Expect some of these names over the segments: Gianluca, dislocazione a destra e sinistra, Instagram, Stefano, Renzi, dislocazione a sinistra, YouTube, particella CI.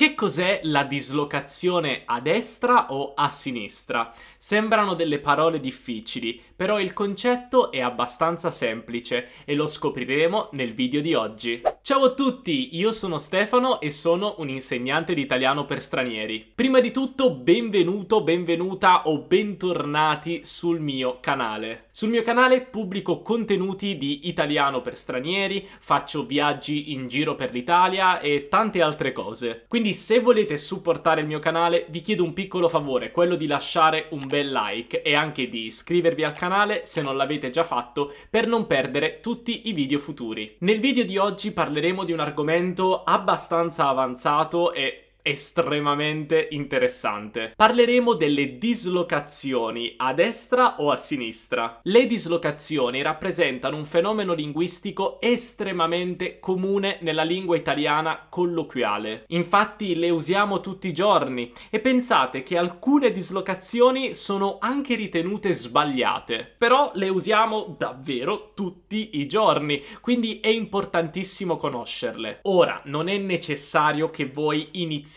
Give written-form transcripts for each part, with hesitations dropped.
Che cos'è la dislocazione a destra o a sinistra? Sembrano delle parole difficili, però il concetto è abbastanza semplice e lo scopriremo nel video di oggi. Ciao a tutti, io sono Stefano e sono un insegnante di italiano per stranieri. Prima di tutto, benvenuto, benvenuta o bentornati sul mio canale. Sul mio canale pubblico contenuti di italiano per stranieri, faccio viaggi in giro per l'Italia e tante altre cose. Quindi se volete supportare il mio canale vi chiedo un piccolo favore, quello di lasciare un bel like e anche di iscrivervi al canale se non l'avete già fatto per non perdere tutti i video futuri. Nel video di oggi parleremo di un argomento abbastanza avanzato e estremamente interessante. Parleremo delle dislocazioni a destra o a sinistra. Le dislocazioni rappresentano un fenomeno linguistico estremamente comune nella lingua italiana colloquiale. Infatti le usiamo tutti i giorni e pensate che alcune dislocazioni sono anche ritenute sbagliate. Però le usiamo davvero tutti i giorni, quindi è importantissimo conoscerle. Ora, non è necessario che voi iniziate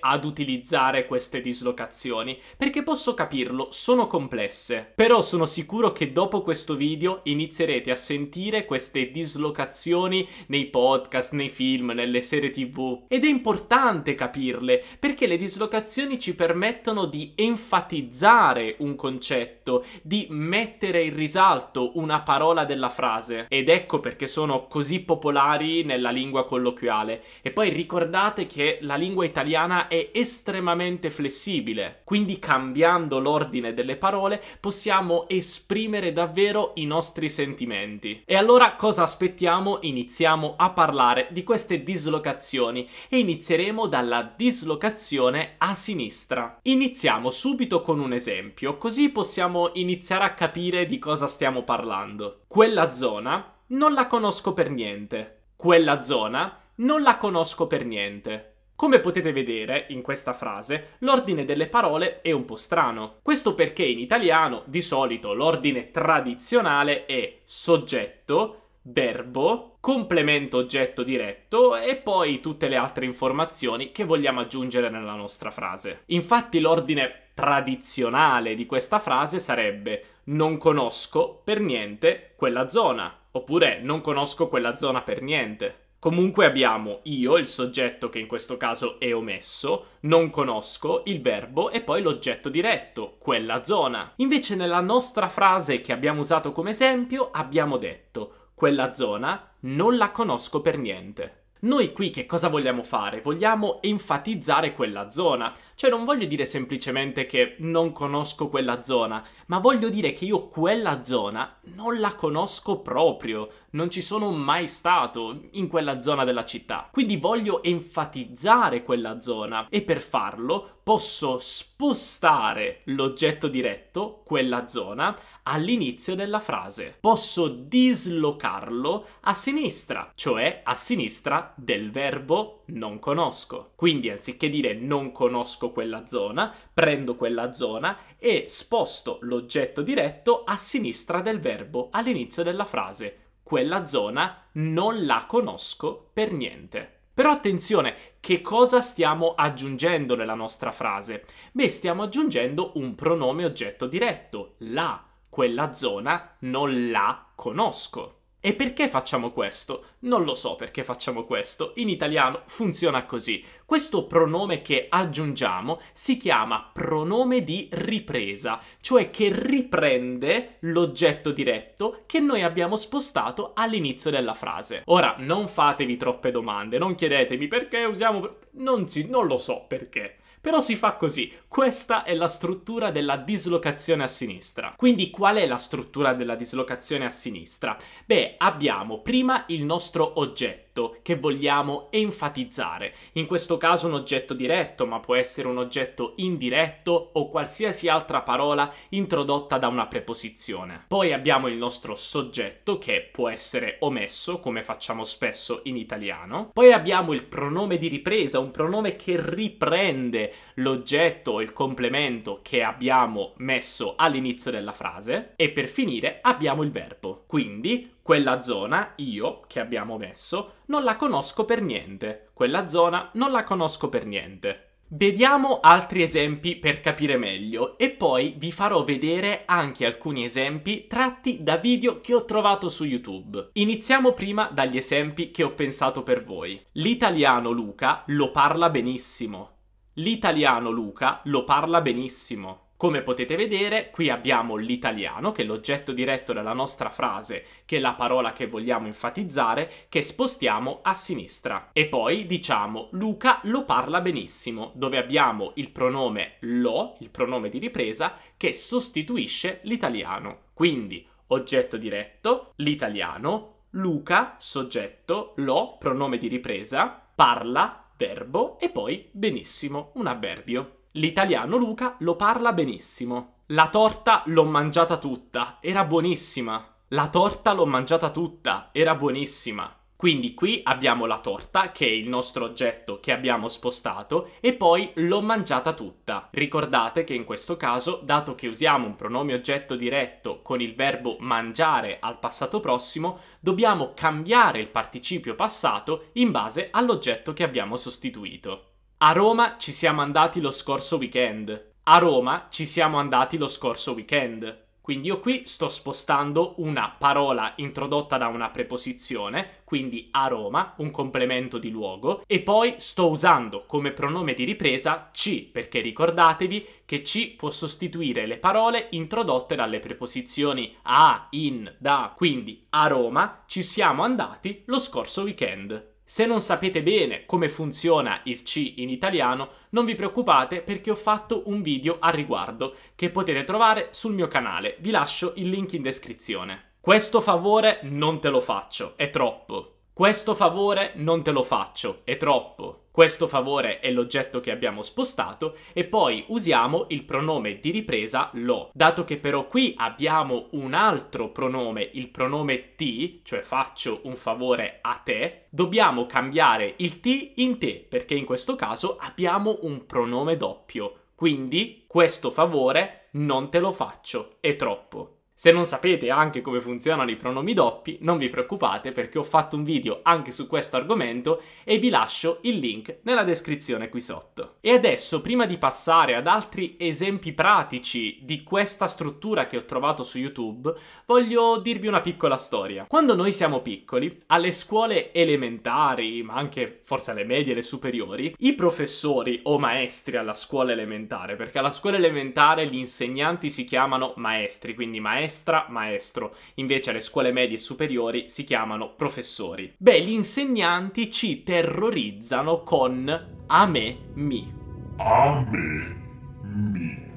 ad utilizzare queste dislocazioni, perché posso capirlo, sono complesse. Però sono sicuro che dopo questo video inizierete a sentire queste dislocazioni nei podcast, nei film, nelle serie TV. Ed è importante capirle, perché le dislocazioni ci permettono di enfatizzare un concetto, di mettere in risalto una parola della frase. Ed ecco perché sono così popolari nella lingua colloquiale. E poi ricordate che la lingua italiana è estremamente flessibile, quindi cambiando l'ordine delle parole possiamo esprimere davvero i nostri sentimenti. E allora cosa aspettiamo? Iniziamo a parlare di queste dislocazioni e inizieremo dalla dislocazione a sinistra. Iniziamo subito con un esempio, così possiamo iniziare a capire di cosa stiamo parlando. Quella zona non la conosco per niente. Quella zona non la conosco per niente. Come potete vedere, in questa frase, l'ordine delle parole è un po' strano. Questo perché in italiano, di solito, l'ordine tradizionale è soggetto, verbo, complemento oggetto diretto e poi tutte le altre informazioni che vogliamo aggiungere nella nostra frase. Infatti l'ordine tradizionale di questa frase sarebbe non conosco per niente quella zona, oppure non conosco quella zona per niente. Comunque abbiamo io, il soggetto che in questo caso è omesso, non conosco, il verbo e poi l'oggetto diretto, quella zona. Invece nella nostra frase che abbiamo usato come esempio abbiamo detto quella zona non la conosco per niente. Noi qui che cosa vogliamo fare? Vogliamo enfatizzare quella zona, cioè non voglio dire semplicemente che non conosco quella zona, ma voglio dire che io quella zona non la conosco proprio, non ci sono mai stato in quella zona della città. Quindi voglio enfatizzare quella zona e per farlo posso spostare l'oggetto diretto, quella zona, all'inizio della frase. Posso dislocarlo a sinistra, cioè a sinistra del verbo non conosco. Quindi anziché dire non conosco quella zona, prendo quella zona e sposto l'oggetto diretto a sinistra del verbo all'inizio della frase. Quella zona non la conosco per niente. Però attenzione, che cosa stiamo aggiungendo nella nostra frase? Beh, stiamo aggiungendo un pronome oggetto diretto, la. Quella zona non la conosco. E perché facciamo questo? Non lo so perché facciamo questo, in italiano funziona così. Questo pronome che aggiungiamo si chiama pronome di ripresa, cioè che riprende l'oggetto diretto che noi abbiamo spostato all'inizio della frase. Ora, non fatevi troppe domande, non chiedetemi perché usiamo... Non lo so perché. Però si fa così, questa è la struttura della dislocazione a sinistra. Quindi qual è la struttura della dislocazione a sinistra? Beh, abbiamo prima il nostro oggetto che vogliamo enfatizzare. In questo caso un oggetto diretto, ma può essere un oggetto indiretto o qualsiasi altra parola introdotta da una preposizione. Poi abbiamo il nostro soggetto che può essere omesso, come facciamo spesso in italiano. Poi abbiamo il pronome di ripresa, un pronome che riprende l'oggetto o il complemento che abbiamo messo all'inizio della frase e per finire abbiamo il verbo. Quindi Quella zona, io, che abbiamo messo, non la conosco per niente. Quella zona non la conosco per niente. Vediamo altri esempi per capire meglio e poi vi farò vedere anche alcuni esempi tratti da video che ho trovato su YouTube. Iniziamo prima dagli esempi che ho pensato per voi. L'italiano Luca lo parla benissimo. L'italiano Luca lo parla benissimo. Come potete vedere, qui abbiamo l'italiano, che è l'oggetto diretto della nostra frase, che è la parola che vogliamo enfatizzare, che spostiamo a sinistra. E poi diciamo Luca lo parla benissimo, dove abbiamo il pronome lo, il pronome di ripresa, che sostituisce l'italiano. Quindi oggetto diretto, l'italiano, Luca, soggetto, lo, pronome di ripresa, parla, verbo, e poi benissimo, un avverbio. L'italiano Luca lo parla benissimo. La torta l'ho mangiata tutta, era buonissima. La torta l'ho mangiata tutta, era buonissima. Quindi qui abbiamo la torta, che è il nostro oggetto che abbiamo spostato, e poi l'ho mangiata tutta. Ricordate che in questo caso, dato che usiamo un pronome oggetto diretto con il verbo mangiare al passato prossimo, dobbiamo cambiare il participio passato in base all'oggetto che abbiamo sostituito. A Roma ci siamo andati lo scorso weekend. A Roma ci siamo andati lo scorso weekend. Quindi io qui sto spostando una parola introdotta da una preposizione, quindi a Roma, un complemento di luogo, e poi sto usando come pronome di ripresa ci, perché ricordatevi che ci può sostituire le parole introdotte dalle preposizioni a, in, da. Quindi a Roma ci siamo andati lo scorso weekend. Se non sapete bene come funziona il ci in italiano, non vi preoccupate perché ho fatto un video a riguardo che potete trovare sul mio canale, vi lascio il link in descrizione. Questo favore non te lo faccio, è troppo. Questo favore non te lo faccio, è troppo. Questo favore è l'oggetto che abbiamo spostato e poi usiamo il pronome di ripresa lo. Dato che però qui abbiamo un altro pronome, il pronome ti, cioè faccio un favore a te, dobbiamo cambiare il ti in te perché in questo caso abbiamo un pronome doppio. Quindi questo favore non te lo faccio, è troppo. Se non sapete anche come funzionano i pronomi doppi, non vi preoccupate perché ho fatto un video anche su questo argomento e vi lascio il link nella descrizione qui sotto. E adesso, prima di passare ad altri esempi pratici di questa struttura che ho trovato su YouTube, voglio dirvi una piccola storia. Quando noi siamo piccoli, alle scuole elementari, ma anche forse alle medie e alle superiori, i professori o maestri alla scuola elementare, perché alla scuola elementare gli insegnanti si chiamano maestri, quindi maestra, maestro, invece alle scuole medie e superiori si chiamano professori. Beh, gli insegnanti ci terrorizzano con a me mi. A me mi.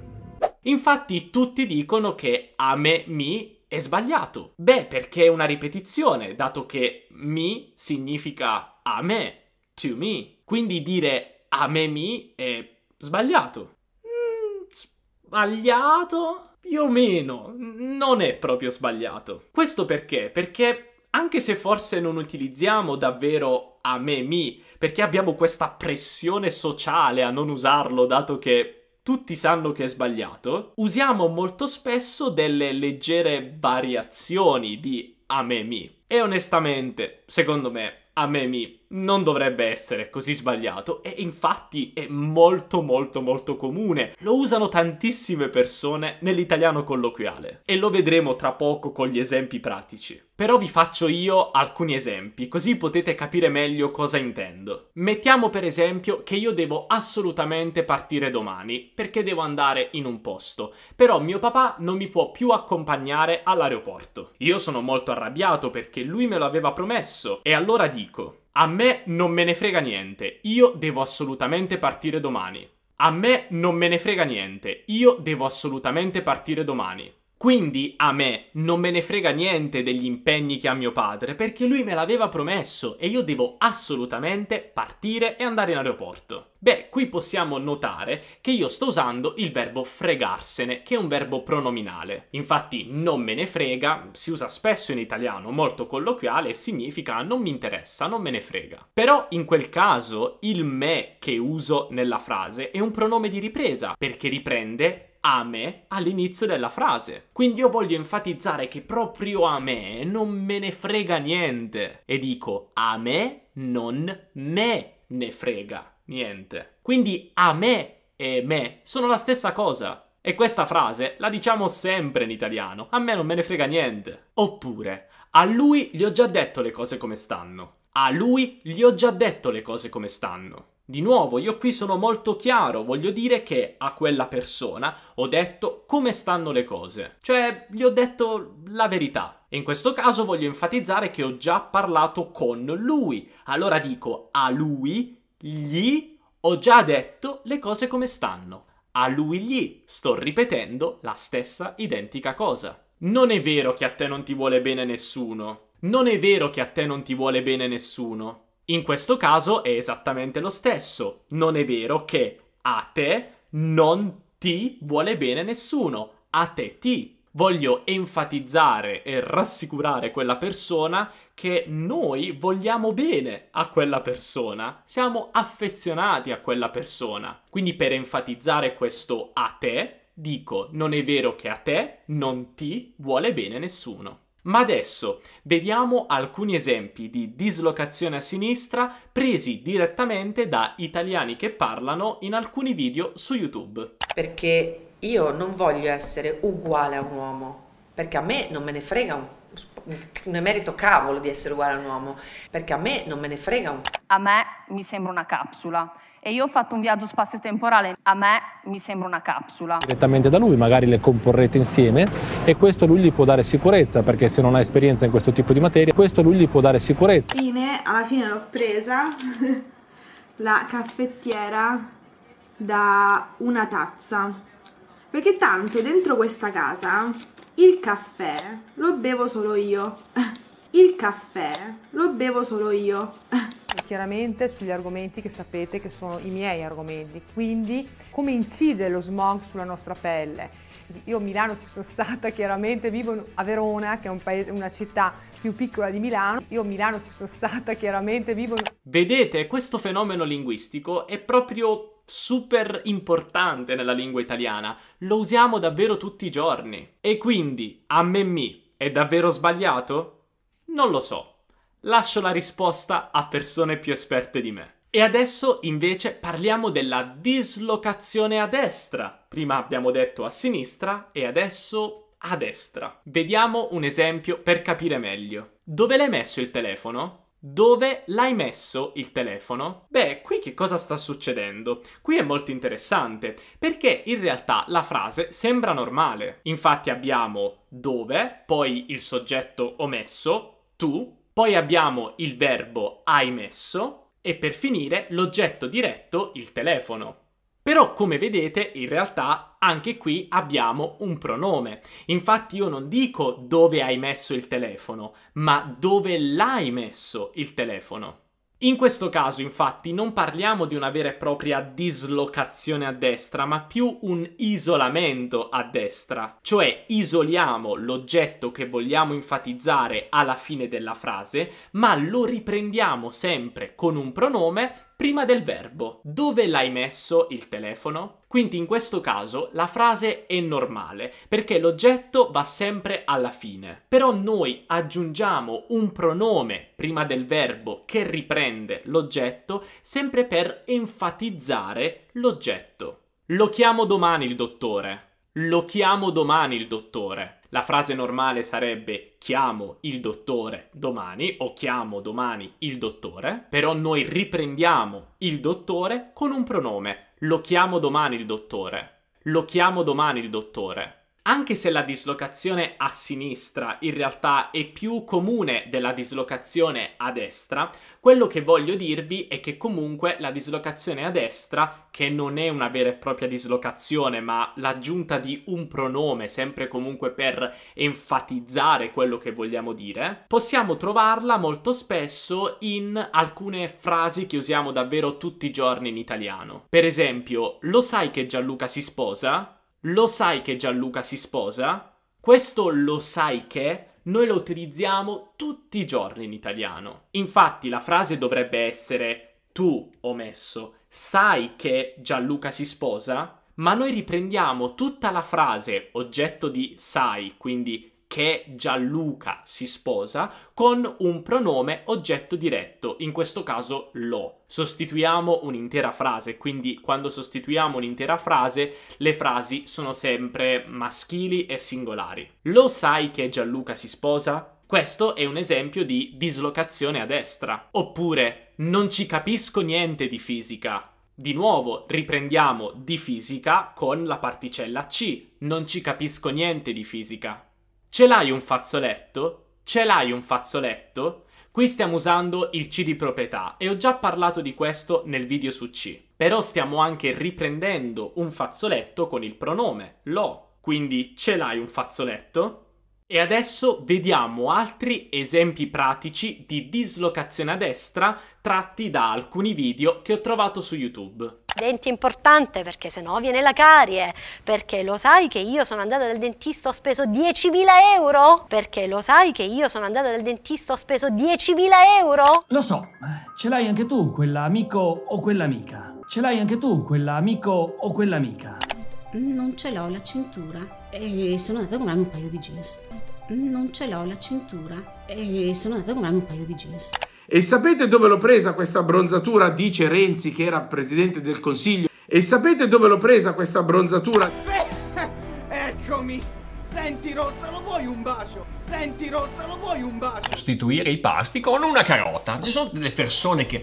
Infatti tutti dicono che a me mi è sbagliato. Beh, perché è una ripetizione, dato che mi significa a me, to me. Quindi dire a me mi è sbagliato. Sbagliato? Più o meno, non è proprio sbagliato. Questo perché? Perché anche se forse non utilizziamo davvero a me, mi, perché abbiamo questa pressione sociale a non usarlo dato che tutti sanno che è sbagliato, usiamo molto spesso delle leggere variazioni di a me, mi. E onestamente, secondo me, a me, mi non dovrebbe essere così sbagliato e infatti è molto comune. Lo usano tantissime persone nell'italiano colloquiale e lo vedremo tra poco con gli esempi pratici. Però vi faccio io alcuni esempi così potete capire meglio cosa intendo. Mettiamo per esempio che io devo assolutamente partire domani perché devo andare in un posto, però mio papà non mi può più accompagnare all'aeroporto. Io sono molto arrabbiato perché lui me lo aveva promesso e allora dico: a me non me ne frega niente, io devo assolutamente partire domani. A me non me ne frega niente, io devo assolutamente partire domani. Quindi a me non me ne frega niente degli impegni che ha mio padre perché lui me l'aveva promesso e io devo assolutamente partire e andare in aeroporto. Beh, qui possiamo notare che io sto usando il verbo fregarsene, che è un verbo pronominale. Infatti non me ne frega si usa spesso in italiano, molto colloquiale, e significa non mi interessa, non me ne frega. Però in quel caso il me che uso nella frase è un pronome di ripresa perché riprende a me all'inizio della frase. Quindi io voglio enfatizzare che proprio a me non me ne frega niente. E dico a me non me ne frega niente. Quindi a me e me sono la stessa cosa. E questa frase la diciamo sempre in italiano, a me non me ne frega niente. Oppure, a lui gli ho già detto le cose come stanno. A lui gli ho già detto le cose come stanno. Di nuovo, io qui sono molto chiaro, voglio dire che a quella persona ho detto come stanno le cose. Cioè, gli ho detto la verità. E in questo caso voglio enfatizzare che ho già parlato con lui. Allora dico, a lui gli ho già detto le cose come stanno. A lui gli sto ripetendo la stessa identica cosa. Non è vero che a te non ti vuole bene nessuno. Non è vero che a te non ti vuole bene nessuno. In questo caso è esattamente lo stesso. Non è vero che a te non ti vuole bene nessuno. A te ti. Voglio enfatizzare e rassicurare quella persona che noi vogliamo bene a quella persona, siamo affezionati a quella persona. Quindi per enfatizzare questo a te, dico non è vero che a te non ti vuole bene nessuno. Ma adesso vediamo alcuni esempi di dislocazione a sinistra presi direttamente da italiani che parlano in alcuni video su YouTube. Perché io non voglio essere uguale a un uomo, perché a me non me ne frega un emerito cavolo di essere uguale a un uomo, perché a me non me ne frega un... A me mi sembra una capsula e io ho fatto un viaggio spazio-temporale, a me mi sembra una capsula. Direttamente da lui, magari le comporrete insieme e questo lui gli può dare sicurezza, perché se non ha esperienza in questo tipo di materia, questo lui gli può dare sicurezza. Alla fine l'ho presa, la caffettiera, da una tazza. Perché tanto dentro questa casa il caffè lo bevo solo io. Il caffè lo bevo solo io. Chiaramente sugli argomenti che sapete che sono i miei argomenti. Quindi come incide lo smog sulla nostra pelle? Io a Milano ci sono stata, chiaramente vivo a Verona, che è un paese, una città più piccola di Milano. Io a Milano ci sono stata, chiaramente vivo... Vedete, questo fenomeno linguistico è proprio... super importante nella lingua italiana, lo usiamo davvero tutti i giorni. E quindi, a me mi è davvero sbagliato? Non lo so, lascio la risposta a persone più esperte di me. E adesso invece parliamo della dislocazione a destra. Prima abbiamo detto a sinistra e adesso a destra. Vediamo un esempio per capire meglio. Dove l'hai messo il telefono? Dove l'hai messo il telefono? Beh, qui che cosa sta succedendo? Qui è molto interessante, perché in realtà la frase sembra normale. Infatti abbiamo dove, poi il soggetto ho messo, tu, poi abbiamo il verbo hai messo e per finire l'oggetto diretto, il telefono. Però come vedete in realtà anche qui abbiamo un pronome, infatti io non dico dove hai messo il telefono, ma dove l'hai messo il telefono. In questo caso infatti non parliamo di una vera e propria dislocazione a destra, ma più un isolamento a destra, cioè isoliamo l'oggetto che vogliamo enfatizzare alla fine della frase, ma lo riprendiamo sempre con un pronome prima del verbo. Dove l'hai messo il telefono? Quindi in questo caso la frase è normale, perché l'oggetto va sempre alla fine. Però noi aggiungiamo un pronome prima del verbo che riprende l'oggetto, sempre per enfatizzare l'oggetto. Lo chiamo domani il dottore. Lo chiamo domani il dottore. La frase normale sarebbe chiamo il dottore domani o chiamo domani il dottore, però noi riprendiamo il dottore con un pronome. Lo chiamo domani il dottore. Lo chiamo domani il dottore. Anche se la dislocazione a sinistra in realtà è più comune della dislocazione a destra, quello che voglio dirvi è che comunque la dislocazione a destra, che non è una vera e propria dislocazione, ma l'aggiunta di un pronome, sempre comunque per enfatizzare quello che vogliamo dire, possiamo trovarla molto spesso in alcune frasi che usiamo davvero tutti i giorni in italiano. Per esempio, lo sai che Gianluca si sposa? Lo sai che Gianluca si sposa? Questo lo sai che noi lo utilizziamo tutti i giorni in italiano. Infatti la frase dovrebbe essere tu ho messo sai che Gianluca si sposa? ma noi riprendiamo tutta la frase oggetto di sai, quindi che Gianluca si sposa, con un pronome oggetto diretto, in questo caso lo. Sostituiamo un'intera frase, quindi quando sostituiamo un'intera frase le frasi sono sempre maschili e singolari. Lo sai che Gianluca si sposa? Questo è un esempio di dislocazione a destra. Oppure non ci capisco niente di fisica. Di nuovo riprendiamo di fisica con la particella C. Non ci capisco niente di fisica. Ce l'hai un fazzoletto? Ce l'hai un fazzoletto? Qui stiamo usando il C di proprietà e ho già parlato di questo nel video su C. Però stiamo anche riprendendo un fazzoletto con il pronome lo. Quindi ce l'hai un fazzoletto? E adesso vediamo altri esempi pratici di dislocazione a destra tratti da alcuni video che ho trovato su YouTube. Denti importante perché sennò viene la carie, perché lo sai che io sono andata dal dentista ho speso 10.000 euro, perché lo sai che io sono andata dal dentista ho speso 10.000 euro. Lo so, ce l'hai anche tu quell'amico o quell'amica, ce l'hai anche tu quell'amico o quell'amica. Non ce l'ho la cintura e sono andata a comprarmi un paio di jeans. Non ce l'ho la cintura e sono andata a comprarmi un paio di jeans. E sapete dove l'ho presa questa bronzatura? Dice Renzi, che era presidente del Consiglio. E sapete dove l'ho presa questa bronzatura? Eccomi! Senti Rossa, lo vuoi un bacio? Senti Rossa, lo vuoi un bacio? Sostituire i pasti con una carota. Ci sono delle persone che...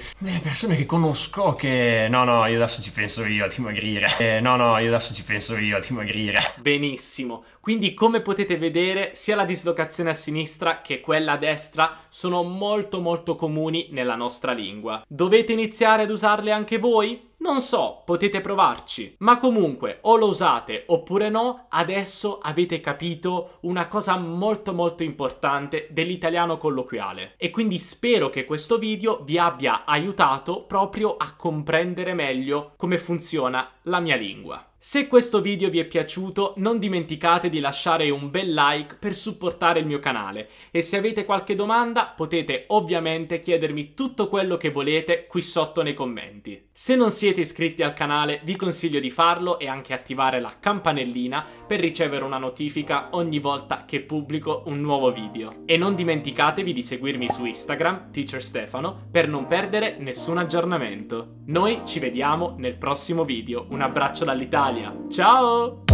conosco che... No, io adesso ci penso io a dimagrire. No, io adesso ci penso io a dimagrire. Benissimo. Quindi come potete vedere sia la dislocazione a sinistra che quella a destra sono molto comuni nella nostra lingua. Dovete iniziare ad usarle anche voi? Non so, potete provarci. Ma comunque o lo usate oppure no, adesso avete capito una cosa molto importante dell'italiano colloquiale. E quindi spero che questo video vi abbia aiutato proprio a comprendere meglio come funziona la mia lingua. Se questo video vi è piaciuto non dimenticate di lasciare un bel like per supportare il mio canale e se avete qualche domanda potete ovviamente chiedermi tutto quello che volete qui sotto nei commenti. Se non siete iscritti al canale vi consiglio di farlo e anche attivare la campanellina per ricevere una notifica ogni volta che pubblico un nuovo video. E non dimenticatevi di seguirmi su Instagram, Teacher Stefano, per non perdere nessun aggiornamento. Noi ci vediamo nel prossimo video, un abbraccio dall'Italia. Ciao!